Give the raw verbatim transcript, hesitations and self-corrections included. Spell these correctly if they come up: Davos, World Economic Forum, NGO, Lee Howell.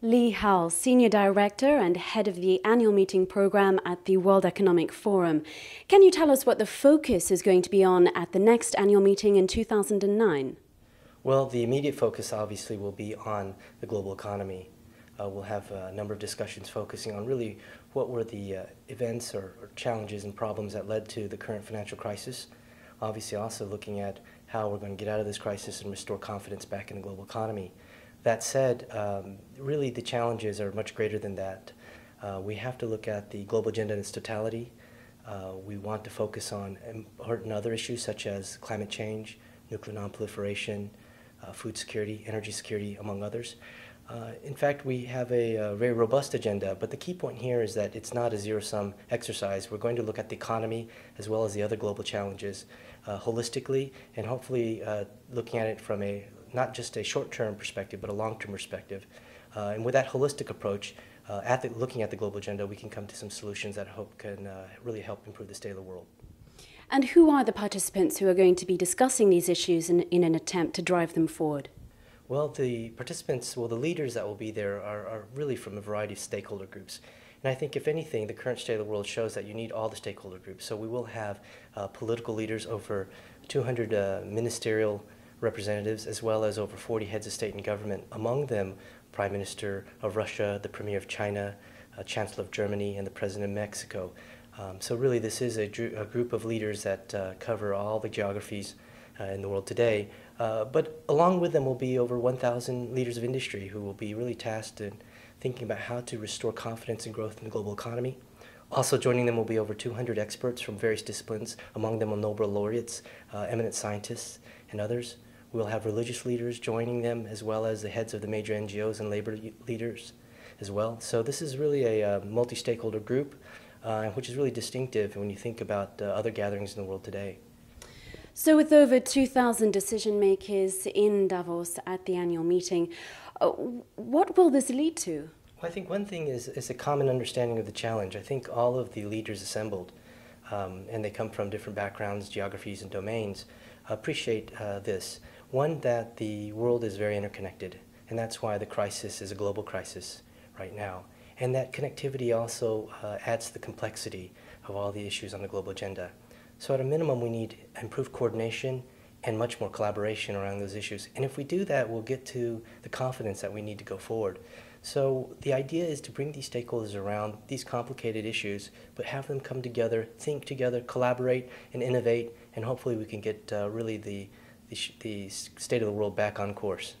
Lee Howell, Senior Director and Head of the Annual Meeting Programme at the World Economic Forum. Can you tell us what the focus is going to be on at the next annual meeting in two thousand nine? Well, the immediate focus obviously will be on the global economy. Uh, we'll have a number of discussions focusing on really what were the uh, events or, or challenges and problems that led to the current financial crisis. Obviously also looking at how we're going to get out of this crisis and restore confidence back in the global economy. That said, um, really the challenges are much greater than that. Uh, we have to look at the global agenda in its totality. Uh, we want to focus on important other issues such as climate change, nuclear non-proliferation, uh, food security, energy security, among others. Uh, in fact, we have a, a very robust agenda, but the key point here is that it's not a zero-sum exercise. We're going to look at the economy as well as the other global challenges uh, holistically, and hopefully uh, looking at it from a not just a short-term perspective, but a long-term perspective. Uh, and with that holistic approach, uh, at the, looking at the global agenda, we can come to some solutions that I hope can uh, really help improve the state of the world. And who are the participants who are going to be discussing these issues in, in an attempt to drive them forward? Well, the participants, well, the leaders that will be there are, are really from a variety of stakeholder groups. And I think, if anything, the current state of the world shows that you need all the stakeholder groups. So we will have uh, political leaders, over two hundred uh, ministerial representatives, as well as over forty heads of state and government, among them Prime Minister of Russia, the Premier of China, uh, Chancellor of Germany, and the President of Mexico. Um, so really this is a, a group of leaders that uh, cover all the geographies uh, in the world today. Uh, but along with them will be over one thousand leaders of industry who will be really tasked in thinking about how to restore confidence and growth in the global economy. Also joining them will be over two hundred experts from various disciplines, among them Nobel laureates, uh, eminent scientists, and others. We'll have religious leaders joining them, as well as the heads of the major N G Os and labor leaders as well. So this is really a uh, multi-stakeholder group, uh, which is really distinctive when you think about uh, other gatherings in the world today. So with over two thousand decision makers in Davos at the annual meeting, uh, what will this lead to? Well, I think one thing is, is a common understanding of the challenge. I think all of the leaders assembled, um, and they come from different backgrounds, geographies, and domains, appreciate uh, this. One, that the world is very interconnected, and that's why the crisis is a global crisis right now. And that connectivity also uh, adds to the complexity of all the issues on the global agenda. So at a minimum, we need improved coordination and much more collaboration around those issues. And if we do that, we'll get to the confidence that we need to go forward. So the idea is to bring these stakeholders around these complicated issues, but have them come together, think together, collaborate, and innovate, and hopefully we can get uh, really the The, sh the state of the world back on course.